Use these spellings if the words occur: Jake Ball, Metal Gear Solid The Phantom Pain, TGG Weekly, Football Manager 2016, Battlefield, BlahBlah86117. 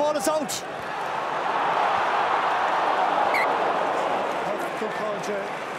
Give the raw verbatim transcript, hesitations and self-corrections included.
ball is out. That's the culture.